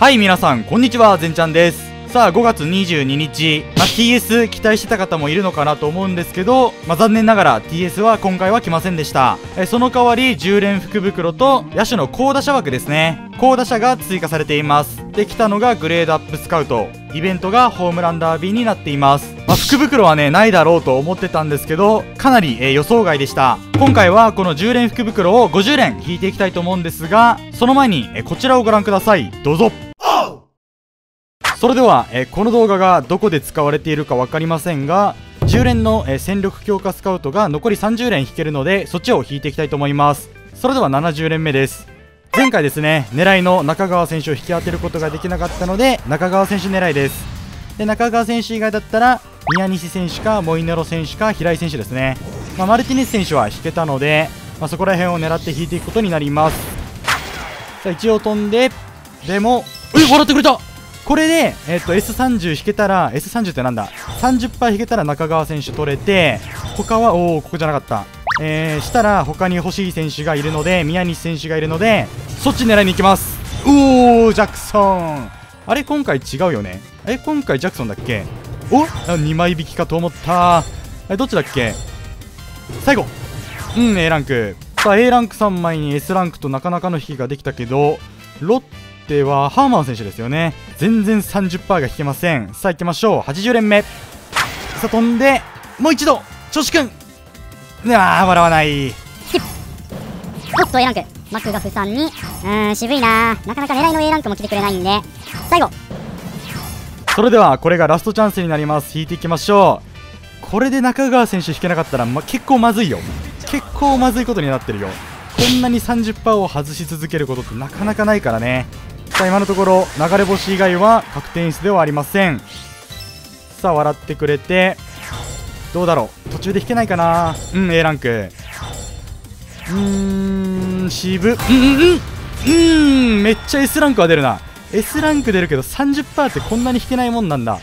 はい、皆さん、こんにちは、ぜんちゃんです。さあ、5月22日、TS 期待してた方もいるのかなと思うんですけど、残念ながら TS は今回は来ませんでした。その代わり、10連福袋と、野手の高打者枠ですね。高打者が追加されています。で、来たのがグレードアップスカウト。イベントがホームランダービーになっています。福袋はね、ないだろうと思ってたんですけど、かなり、予想外でした。今回はこの10連福袋を50連引いていきたいと思うんですが、その前に、こちらをご覧ください。どうぞ。それでは、この動画がどこで使われているか分かりませんが、10連の、戦力強化スカウトが残り30連引けるので、そっちを引いていきたいと思います。それでは70連目です。前回ですね、狙いの中川選手を引き当てることができなかったので、中川選手狙いです。で、中川選手以外だったら、宮西選手かモイネロ選手か平井選手ですね、マルティネス選手は引けたので、そこら辺を狙って引いていくことになります。さあ、一応飛んで、でも笑ってくれた。これで、S30 引けたら S30 ってなんだ 30% 引けたら中川選手取れて、他はここじゃなかったしたら他に欲しい選手がいるので、宮西選手がいるのでそっち狙いに行きます。おお、ジャクソン、あれ今回違うよね。今回ジャクソンだっけ。お、2枚引きかと思った。どっちだっけ最後。うん、 A ランク。さあ、 A ランク3枚に S ランクとなかなかの引きができたけど、ロッテはハーマン選手ですよね。全然 30% が引けません。さあ行きましょう。80連目。さあ飛んで、もう一度調子くん。うわー、笑わない。おっと、 A ランクマクガフさんに、渋いな。なかなか狙いの A ランクも来てくれないんで最後。それではこれがラストチャンスになります。引いていきましょう。これで中川選手引けなかったら、結構まずいよ。結構まずいことになってるよ。こんなに 30% を外し続けることってなかなかないからね。さあ、今のところ流れ星以外は確定演出ではありません。さあ、笑ってくれて、どうだろう、途中で引けないかな。うん、 A ランク。渋。めっちゃ S ランクは出るな。S ランク出るけど 30% ってこんなに引けないもんなんだ。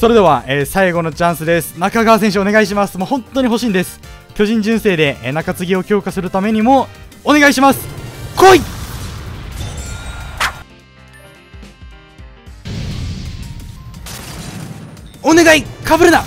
それでは、最後のチャンスです。中川選手お願いします。もう本当に欲しいんです。巨人純正で、中継ぎを強化するためにもお願いします。来い。お願い、かぶるな。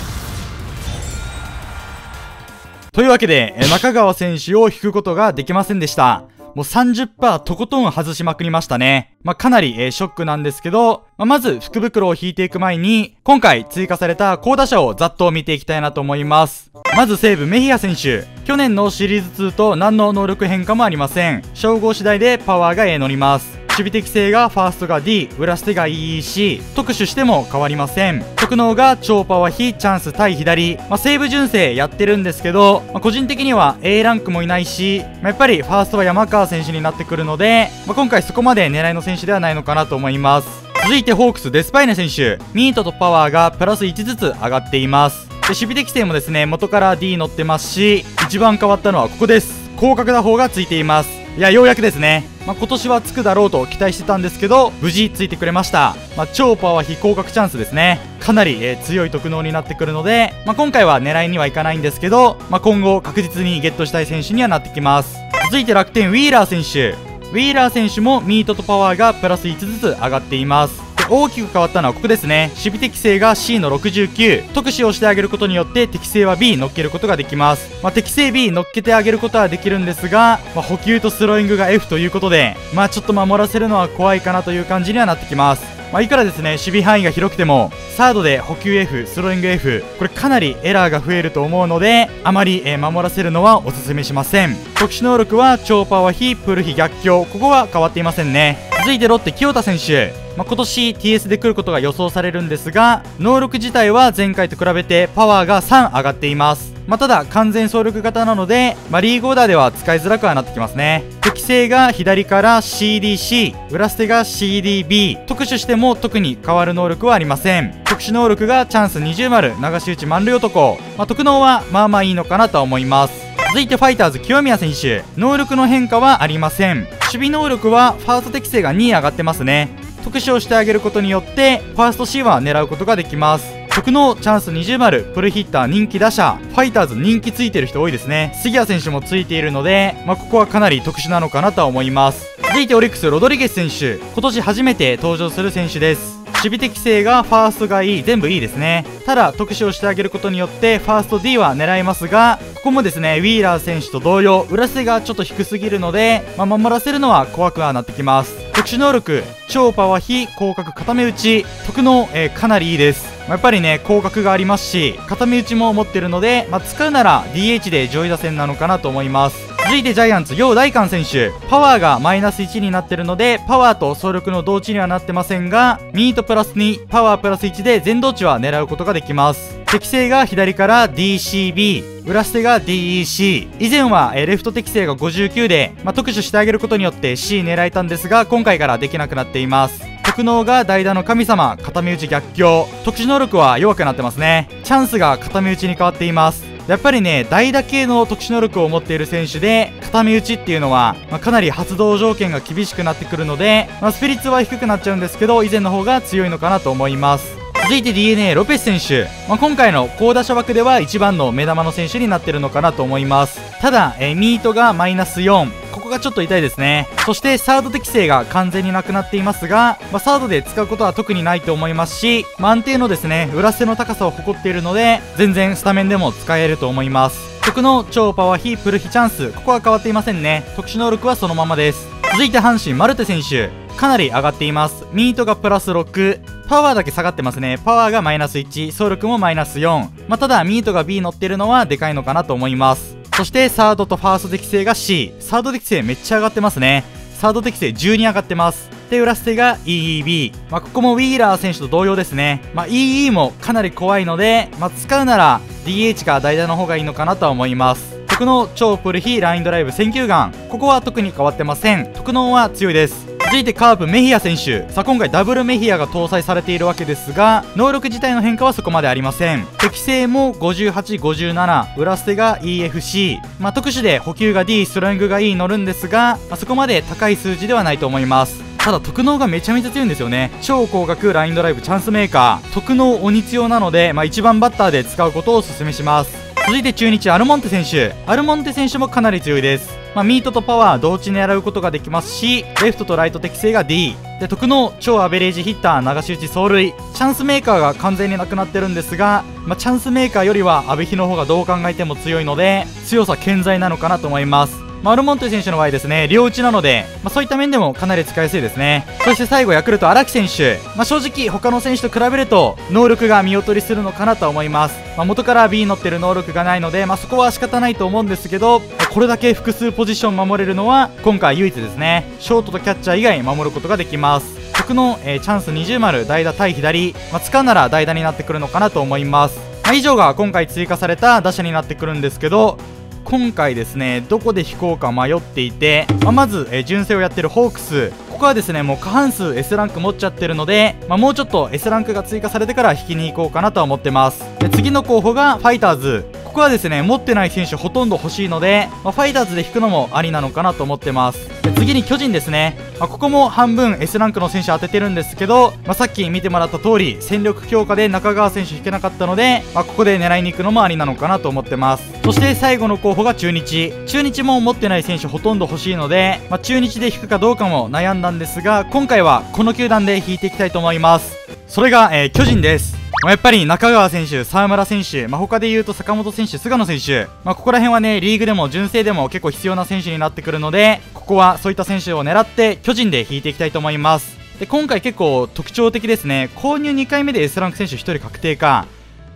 というわけで、中川選手を引くことができませんでした。もう 30% とことん外しまくりましたね。かなり、ショックなんですけど、まず福袋を引いていく前に、今回追加された高打者をざっと見ていきたいなと思います。まず西武メヒア選手。去年のシリーズ2と何の能力変化もありません。称号次第でパワーが A 乗ります。守備適性がファーストが D、裏捨てが EEC、特殊しても変わりません。特能が超パワ比、チャンス対左。西武純正やってるんですけど、個人的には A ランクもいないし、やっぱりファーストは山川選手になってくるので、今回そこまで狙いの選手ではないのかなと思います。続いてホークスデスパイネ選手。ミートとパワーがプラス1ずつ上がっています。で、守備適性もですね、元から D 乗ってますし、一番変わったのはここです。広角打法がついています。いや、ようやくですね。今年はつくだろうと期待してたんですけど、無事ついてくれました。超パワー非広角チャンスですね。かなり、強い特能になってくるので、今回は狙いにはいかないんですけど、今後確実にゲットしたい選手にはなってきます。続いて楽天ウィーラー選手。ウィーラー選手もミートとパワーがプラス1ずつ上がっています。大きく変わったのはここですね。守備適性が C の69、特殊をしてあげることによって適性は B 乗っけることができます。適性 B 乗っけてあげることはできるんですが、補給とスローイングが F ということで、ちょっと守らせるのは怖いかなという感じにはなってきます。いくらですね、守備範囲が広くてもサードで補給 F、スローイング F、 これかなりエラーが増えると思うので、あまり、守らせるのはおすすめしません。特殊能力は超パワー比、プール比、逆境、ここは変わっていませんね。続いてロッテ清田選手。今年 TS で来ることが予想されるんですが、能力自体は前回と比べてパワーが3上がっています。ただ完全総力型なので、リーグオーダーでは使いづらくはなってきますね。適性が左から CDC、 裏捨てが CDB、 特殊しても特に変わる能力はありません。特殊能力がチャンス20丸、流し打ち満塁男、特能はまあまあいいのかなと思います。続いてファイターズ清宮選手。能力の変化はありません。守備能力はファースト適性が2上がってますね。特殊をしてあげることによってファースト C は狙うことができます。特能チャンス20丸、プルヒッター人気打者、ファイターズ人気ついてる人多いですね。杉谷選手もついているので、ここはかなり特殊なのかなとは思います。続いてオリックスロドリゲス選手、今年初めて登場する選手です。守備的性がファーストがいい、全部いいですね。ただ特殊をしてあげることによってファースト D は狙えますが、ここもですねウィーラー選手と同様裏背がちょっと低すぎるので、守らせるのは怖くはなってきます。特殊能力超パワー比広角固め打ち、特能、かなりいいです。やっぱりね広角がありますし固め打ちも持ってるので、使うなら DH で上位打線なのかなと思います。続いてジャイアンツ楊大寛選手、パワーがマイナス1になってるのでパワーと走力の同値にはなってませんが、ミートプラス2パワープラス1で全同値は狙うことができます。適性が左から DCB、 裏捨てが DEC、 以前はレフト適性が59で、特殊してあげることによって C 狙えたんですが、今回からできなくなっています。特能が代打の神様、固め打ち逆境、特殊能力は弱くなってますね。チャンスが固め打ちに変わっています。やっぱりね代打系の特殊能力を持っている選手で、固め打ちっていうのは、かなり発動条件が厳しくなってくるので、スピリッツは低くなっちゃうんですけど以前の方が強いのかなと思います。続いて DeNA ロペス選手、今回の好打者枠では一番の目玉の選手になってるのかなと思います。ただ、ミートがマイナス4、ここがちょっと痛いですね。そしてサード適性が完全になくなっていますが、サードで使うことは特にないと思いますし、安定のですね裏背の高さを誇っているので全然スタメンでも使えると思います。特の超パワー比プルヒチャンス、ここは変わっていませんね。特殊能力はそのままです。続いて阪神マルテ選手、かなり上がっています。ミートがプラス6、パワーだけ下がってますね。パワーがマイナス1、走力もマイナス4、ただミートが B 乗ってるのはでかいのかなと思います。そしてサードとファースト適性が C、 サード適性めっちゃ上がってますね。サード適性12上がってます。で裏捨てが EEB、ここもウィーラー選手と同様ですね。EE もかなり怖いので、使うなら DH か代打の方がいいのかなとは思います。特能超プルヒラインドライブ選球眼、ここは特に変わってません。特能は強いです。続いてカープメヒア選手、今回ダブルメヒアが搭載されているわけですが、能力自体の変化はそこまでありません。適性も5857、裏捨てが EFC、特殊で補給が D ストライングが E 乗るんですが、そこまで高い数字ではないと思います。ただ特能がめちゃめちゃ強いんですよね。超広角ラインドライブチャンスメーカー、特能鬼強なので、1番バッターで使うことをおすすめします。続いて中日アルモンテ選手、アルモンテ選手もかなり強いです。ミートとパワー同値狙うことができますし、レフトとライト適性が D で、特能超アベレージヒッター流し打ち走塁、チャンスメーカーが完全になくなってるんですが、チャンスメーカーよりは阿部比の方がどう考えても強いので強さ健在なのかなと思います。アルモンテ選手の場合ですね両打ちなので、そういった面でもかなり使いやすいですね。そして最後ヤクルト荒木選手、正直他の選手と比べると能力が見劣りするのかなと思います。元から B 乗ってる能力がないので、そこは仕方ないと思うんですけど、これだけ複数ポジション守れるのは今回唯一ですね。ショートとキャッチャー以外守ることができます。特の、チャンス20丸代打対左、使うなら代打になってくるのかなと思います。以上が今回追加された打者になってくるんですけど、今回ですねどこで引こうか迷っていて、まず純正をやってるホークス、ここはですねもう過半数 S ランク持っちゃってるので、もうちょっと S ランクが追加されてから引きに行こうかなとは思ってます。で次の候補がファイターズ、ここはですね持ってない選手ほとんど欲しいので、ファイターズで引くのもありなのかなと思ってます。で次に巨人ですね、ここも半分 S ランクの選手当ててるんですけど、さっき見てもらった通り戦力強化で中川選手引けなかったので、ここで狙いに行くのもありなのかなと思ってます。そして最後の候補が中日、中日も持ってない選手ほとんど欲しいので、中日で引くかどうかも悩んだんですが、今回はこの球団で引いていきたいと思います。それが、巨人です。やっぱり中川選手、沢村選手、他で言うと坂本選手、菅野選手、ここら辺はねリーグでも純正でも結構必要な選手になってくるので、ここはそういった選手を狙って巨人で引いていきたいと思います。で今回結構特徴的ですね、購入2回目で S ランク選手1人確定か、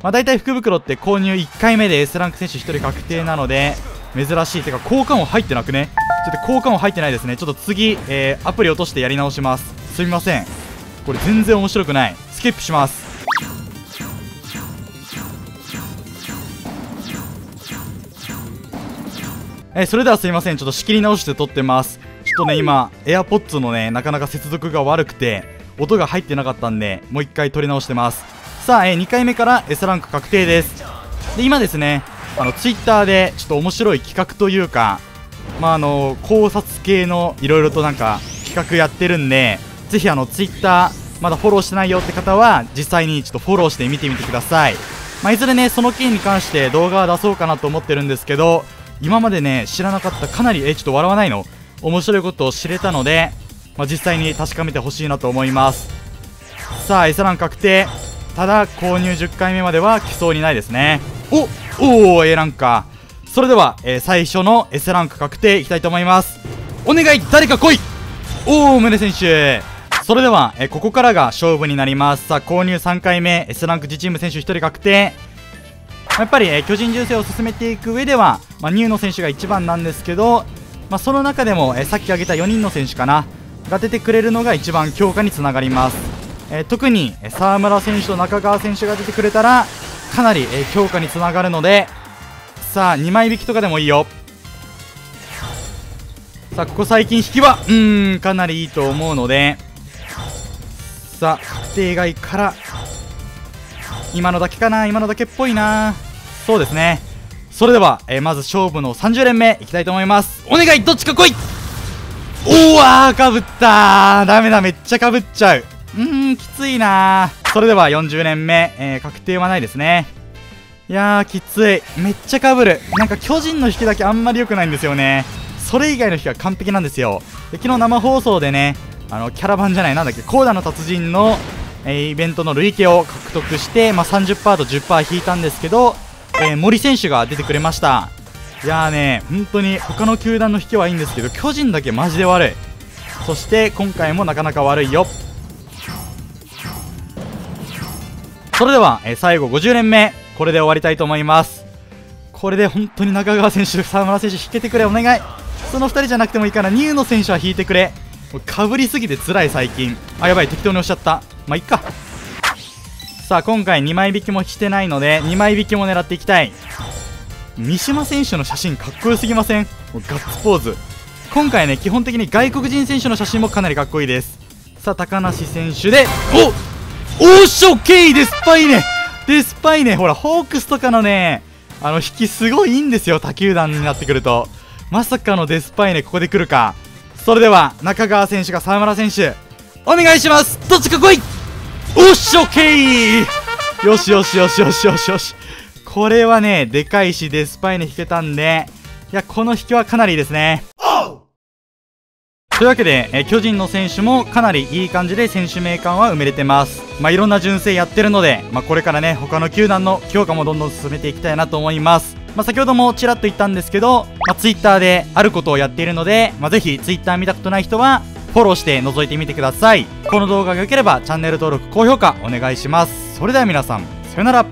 大体福袋って購入1回目で S ランク選手1人確定なので珍しい。てか交換音入ってなくね、ちょっと交換音入ってないですね。ちょっと次、アプリ落としてやり直します。すみません、これ全然面白くない。スキップします。それではすいません、ちょっと仕切り直して撮ってます。ちょっとね今 AirPods のねなかなか接続が悪くて音が入ってなかったんで、もう1回撮り直してます。さあ、2回目から S ランク確定です。で今ですねTwitter でちょっと面白い企画というか、考察系のいろいろとなんか企画やってるんで、ぜひTwitter まだフォローしてないよって方は実際にちょっとフォローして見てみてください。まあ、いずれねその件に関して動画は出そうかなと思ってるんですけど、今までね知らなかったかなりちょっと笑わないの面白いことを知れたので、まあ、実際に確かめてほしいなと思います。さあ餌欄確定、ただ購入10回目までは来そうにないですね。おお A ランクか。それでは、最初の S ランク確定いきたいと思います。お願い誰か来い。おお宗選手。それでは、ここからが勝負になります。さあ購入3回目、 S ランク自チーム選手1人確定。やっぱり、巨人重生を進めていく上では、まあ、ニューの選手が一番なんですけど、まあ、その中でも、さっき挙げた4人の選手かなが出てくれるのが一番強化につながります。特に沢村選手と中川選手が出てくれたらかなり強化につながるので、さあ2枚引きとかでもいいよ。さあここ最近引きはかなりいいと思うので、さあ確定外から今のだけかな、今のだけっぽいな。そうですね。それではまず勝負の30連目いきたいと思います。お願いどっちか来い。おわーかぶった。ダメだめっちゃかぶっちゃう。きついな。それでは40連目、確定はないですね。いやーきつい。めっちゃかぶる。なんか巨人の引きだけあんまり良くないんですよね。それ以外の引きは完璧なんですよ。で昨日生放送でねキャラバンじゃないなんだっけコーダの達人の、イベントの累計を獲得して、まあ、30% と 10% 引いたんですけど、森選手が出てくれました。いやーね本当に他の球団の引きはいいんですけど巨人だけマジで悪い。そして今回もなかなか悪いよ。それでは、最後50連目これで終わりたいと思います。これで本当に中川選手沢村選手引けてくれお願い。その2人じゃなくてもいいから、ニューの選手は引いてくれ。もうかぶりすぎてつらい最近。あやばい適当に押しちゃった。まあいっか。さあ今回2枚引きもしてないので2枚引きも狙っていきたい。三島選手の写真かっこよすぎません？もうガッツポーズ。今回ね基本的に外国人選手の写真もかなりかっこいいです。さあ高梨選手でおっしょ、ケイデスパイネデスパイネ。ほらホークスとかのね引きすごいいいんですよ。他球団になってくるとまさかのデスパイネここで来るか。それでは中川選手が沢村選手お願いします。どっちか来い。おっしょケイ。よしよしよしよしよしよし。これはねでかいしデスパイネ引けたんで、いやこの引きはかなりいいですね。というわけで、巨人の選手もかなりいい感じで選手名鑑は埋めれてます。まあ、いろんな純正やってるので、まあ、これからね、他の球団の強化もどんどん進めていきたいなと思います。まあ、先ほどもちらっと言ったんですけど、まあ、Twitter であることをやっているので、まあ、ぜひ Twitter 見たことない人はフォローして覗いてみてください。この動画が良ければチャンネル登録、高評価お願いします。それでは皆さん、さよなら。